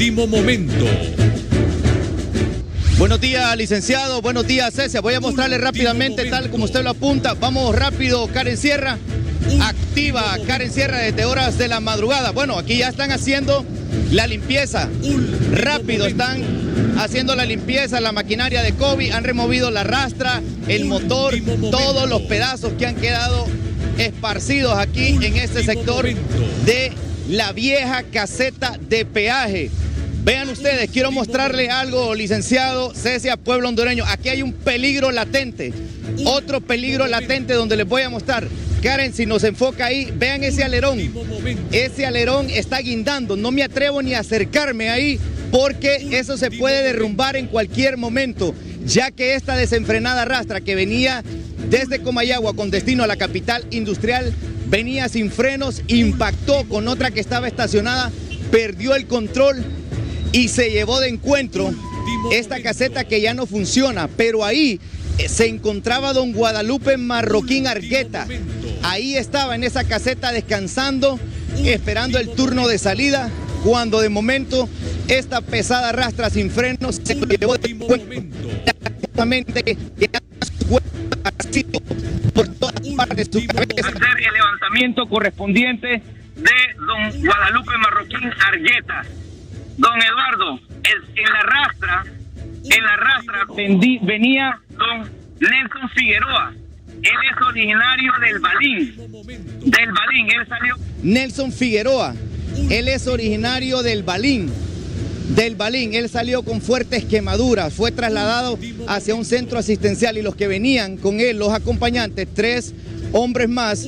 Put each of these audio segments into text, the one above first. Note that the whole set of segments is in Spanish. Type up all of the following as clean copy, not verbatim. último momento. Buenos días, licenciado. Buenos días, Cecia. Voy a mostrarle rápidamente, tal como usted lo apunta. Vamos rápido, Karen Sierra. Activa Karen Sierra desde horas de la madrugada. Bueno, aquí ya están haciendo la limpieza. Rápido están haciendo la limpieza, la maquinaria de COBI. Han removido la rastra, el motor, todos los pedazos que han quedado esparcidos aquí en este sector de la vieja caseta de peaje. Vean ustedes, quiero mostrarles algo, licenciado Cecia, pueblo hondureño. Aquí hay un peligro latente, otro peligro latente donde les voy a mostrar. Karen, si nos enfoca ahí, vean ese alerón. Ese alerón está guindando, no me atrevo ni a acercarme ahí porque eso se puede derrumbar en cualquier momento, ya que esta desenfrenada rastra que venía desde Comayagua con destino a la capital industrial, venía sin frenos, impactó con otra que estaba estacionada, perdió el control y se llevó de encuentro esta caseta que ya no funciona, pero ahí se encontraba don Guadalupe Marroquín Argueta. Ahí estaba en esa caseta descansando, esperando el turno de salida, cuando de momento esta pesada rastra sin frenos se llevó de encuentro, justamente por todas partes de su cabeza. Hacer el levantamiento correspondiente de don Guadalupe Marroquín Argueta. Don Eduardo, en la rastra venía don Nelson Figueroa. Él es originario del Balín. Él salió. Nelson Figueroa, él es originario del Balín. Él salió con fuertes quemaduras, fue trasladado hacia un centro asistencial y los que venían con él, los acompañantes, tres hombres más,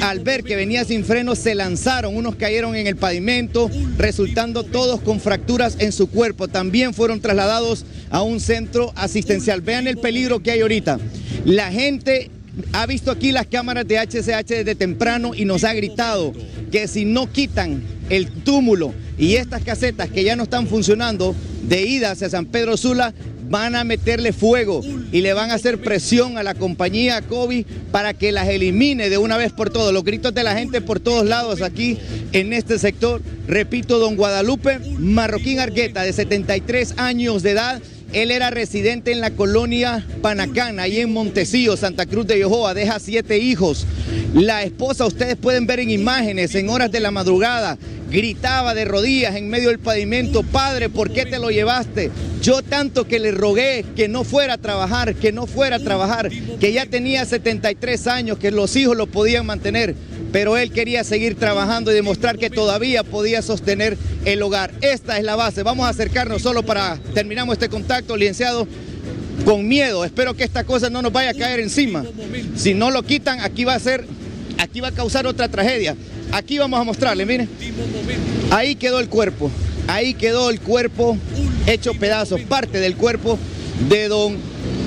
al ver que venía sin frenos, se lanzaron, unos cayeron en el pavimento, resultando todos con fracturas en su cuerpo. También fueron trasladados a un centro asistencial. Vean el peligro que hay ahorita. La gente ha visto aquí las cámaras de HCH desde temprano y nos ha gritado que si no quitan el túmulo y estas casetas que ya no están funcionando de ida hacia San Pedro Sula, van a meterle fuego y le van a hacer presión a la compañía COBI para que las elimine de una vez por todas. Los gritos de la gente por todos lados aquí en este sector. Repito, don Guadalupe Marroquín Argueta, de 73 años de edad. Él era residente en la colonia Panacán, ahí en Montesillo, Santa Cruz de Yojoa. Deja 7 hijos. La esposa, ustedes pueden ver en imágenes, en horas de la madrugada, gritaba de rodillas en medio del pavimento: padre, ¿por qué te lo llevaste? Yo tanto que le rogué que no fuera a trabajar, que ya tenía 73 años, que los hijos lo podían mantener, pero él quería seguir trabajando y demostrar que todavía podía sostener el hogar. Esta es la base. Vamos a acercarnos solo para terminamos este contacto, licenciado. Con miedo, espero que esta cosa no nos vaya a caer encima. Si no lo quitan, aquí va a causar otra tragedia. Aquí vamos a mostrarle, miren, ahí quedó el cuerpo, hecho pedazos, parte del cuerpo de don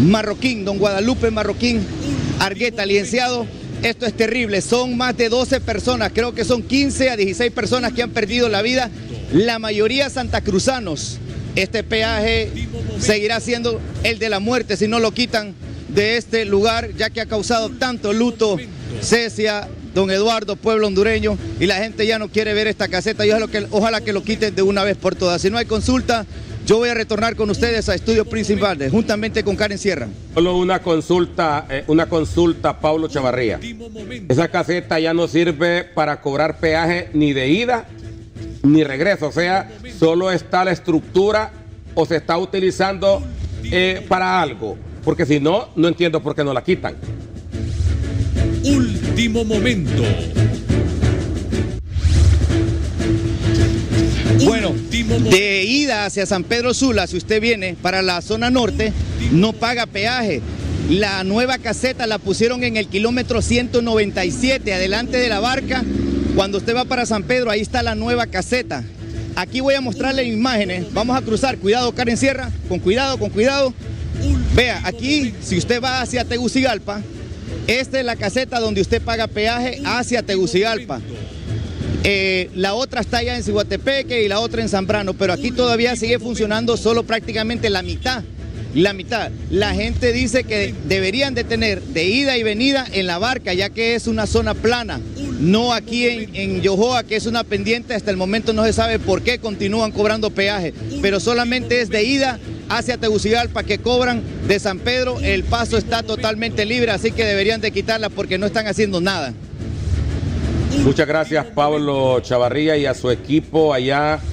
Marroquín, don Guadalupe Marroquín Argueta, licenciado. Esto es terrible, son más de 12 personas, creo que son 15 a 16 personas que han perdido la vida, la mayoría santacruzanos. Este peaje seguirá siendo el de la muerte si no lo quitan de este lugar, ya que ha causado tanto luto, Cecia, don Eduardo, pueblo hondureño, y la gente ya no quiere ver esta caseta. Y ojalá que lo quiten de una vez por todas. Si no hay consulta, yo voy a retornar con ustedes a Estudios Principales, juntamente con Karen Sierra. Solo una consulta, Pablo Chavarría. Esa caseta ya no sirve para cobrar peaje ni de ida ni regreso, o sea, solo está la estructura o se está utilizando para algo, porque si no, no entiendo por qué no la quitan. Último momento. Bueno, de ida hacia San Pedro Sula, si usted viene para la zona norte, no paga peaje. La nueva caseta la pusieron en el kilómetro 197, adelante de la barca. Cuando usted va para San Pedro, ahí está la nueva caseta. Aquí voy a mostrarle imágenes. Vamos a cruzar. Cuidado, Karen Sierra. Con cuidado, con cuidado. Vea, aquí, si usted va hacia Tegucigalpa, esta es la caseta donde usted paga peaje hacia Tegucigalpa. La otra está allá en Cihuatepeque y la otra en Zambrano, pero aquí todavía sigue funcionando solo prácticamente la mitad. La gente dice que deberían de tener de ida y venida en la barca, ya que es una zona plana. No aquí en Yojoa, que es una pendiente, hasta el momento no se sabe por qué continúan cobrando peaje, pero solamente es de ida hacia Tegucigalpa que cobran. De San Pedro el paso está totalmente libre, así que deberían de quitarla porque no están haciendo nada. Muchas gracias, Pablo Chavarría, y a su equipo allá.